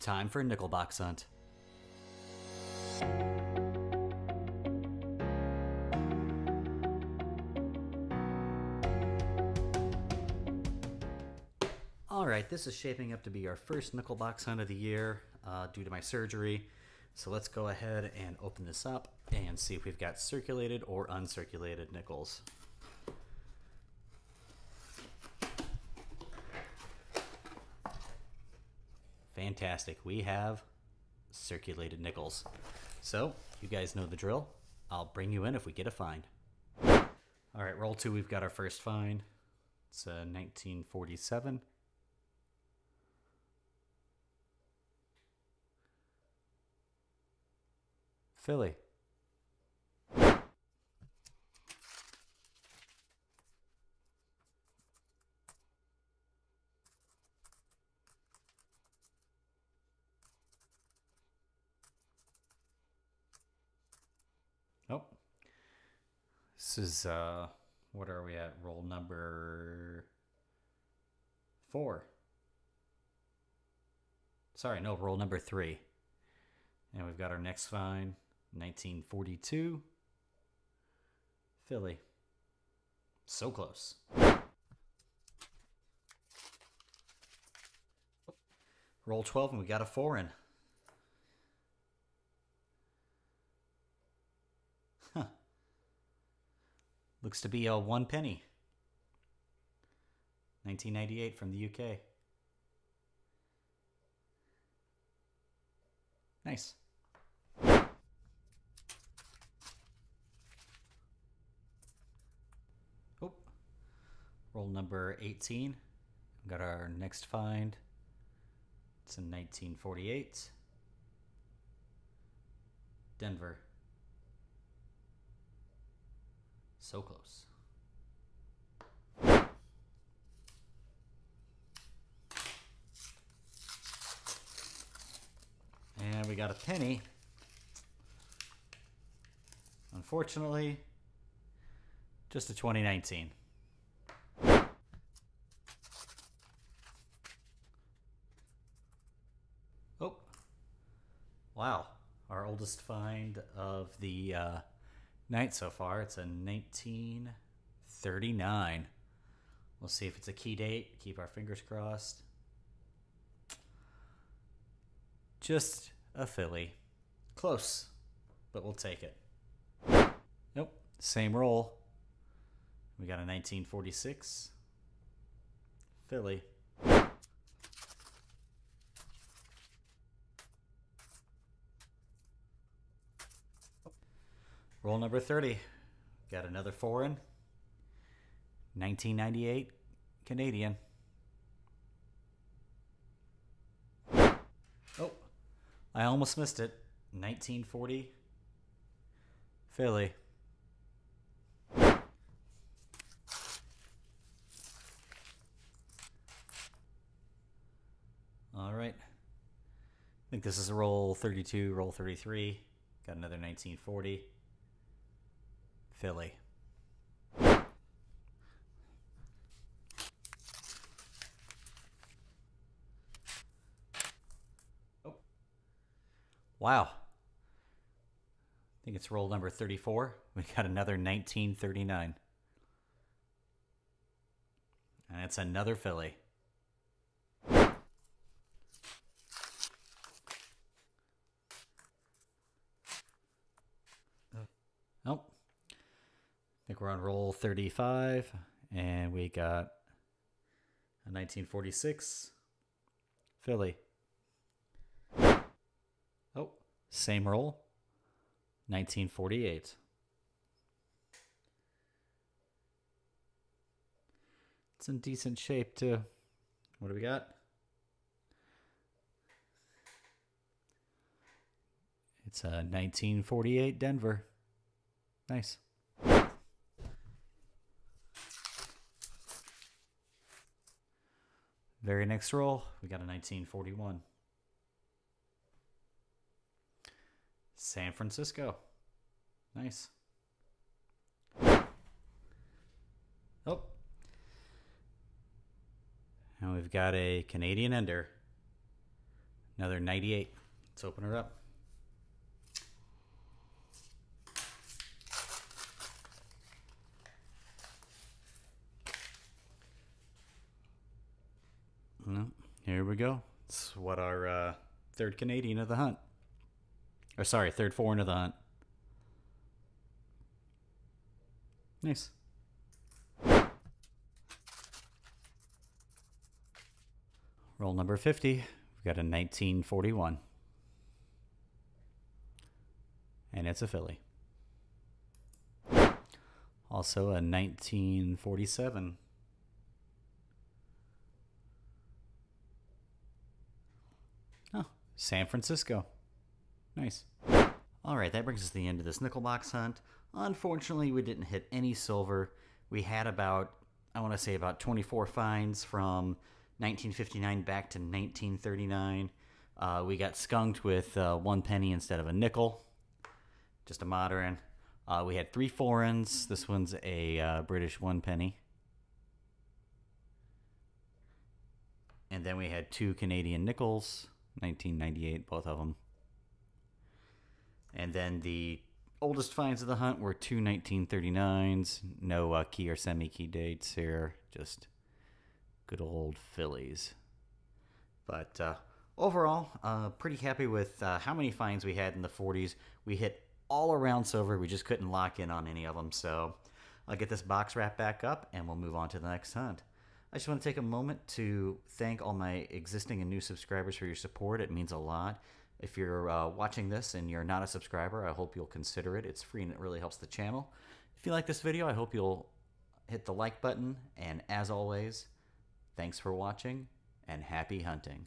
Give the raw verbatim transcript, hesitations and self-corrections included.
Time for a Nickelbox Hunt. Alright, this is shaping up to be our first Nickelbox Hunt of the year uh, due to my surgery. So let's go ahead and open this up and see if we've got circulated or uncirculated nickels. Fantastic, we have circulated nickels. So, you guys know the drill. I'll bring you in if we get a find. Alright, roll two, we've got our first find. It's a nineteen forty-seven. Philly. Nope. This is, uh, what are we at? Roll number four. Sorry, no, roll number three. And we've got our next find. nineteen forty-two, Philly. So close. Roll twelve and we got a foreign. Huh. Looks to be a one penny. nineteen ninety-eight from the U K. Nice. Roll number eighteen. We've got our next find. It's in nineteen forty-eight. Denver. So close. And we got a penny. Unfortunately, just a twenty nineteen. Wow, our oldest find of the uh, night so far. It's a nineteen thirty-nine. We'll see if it's a key date. Keep our fingers crossed. Just a Philly. Close, but we'll take it. Nope, same roll. We got a nineteen forty-six. Philly. Roll number thirty, got another foreign, nineteen ninety-eight, Canadian. Oh, I almost missed it, nineteen forty, Philly. All right, I think this is a roll thirty-two, roll thirty-three, got another nineteen forty. Philly. Oh. Wow. I think it's roll number thirty-four. We got another nineteen thirty-nine. And it's another Philly. Nope. I think we're on roll thirty-five, and we got a nineteen forty-six, Philly. Oh, same roll, nineteen forty-eight. It's in decent shape, too. What do we got? It's a nineteen forty-eight Denver. Nice. Very next roll, we got a nineteen forty-one. San Francisco. Nice. Oh. And we've got a Canadian ender. Another ninety-eight. Let's open her up. Well, here we go. It's what our uh, third Canadian of the hunt. Or sorry, third foreign of the hunt. Nice. Roll number fifty. We've got a nineteen forty-one. And it's a filly. Also a nineteen forty-seven. Oh, San Francisco. Nice. All right, that brings us to the end of this nickel box hunt. Unfortunately, we didn't hit any silver. We had about, I want to say about twenty-four finds from nineteen fifty-nine back to nineteen thirty-nine. Uh, we got skunked with uh, one penny instead of a nickel. Just a modern. Uh, we had three foreigns. This one's a uh, British one penny. And then we had two Canadian nickels, nineteen ninety-eight, both of them. And then the oldest finds of the hunt were two nineteen thirty-nines. No uh, key or semi-key dates here. Just good old fillies. But uh, overall, uh, pretty happy with uh, how many finds we had in the forties. We hit all around silver. We just couldn't lock in on any of them. So I'll get this box wrap back up and we'll move on to the next hunt. I just want to take a moment to thank all my existing and new subscribers for your support. It means a lot. If you're uh, watching this and you're not a subscriber, I hope you'll consider it. It's free and it really helps the channel. If you like this video, I hope you'll hit the like button. And as always, thanks for watching and happy hunting.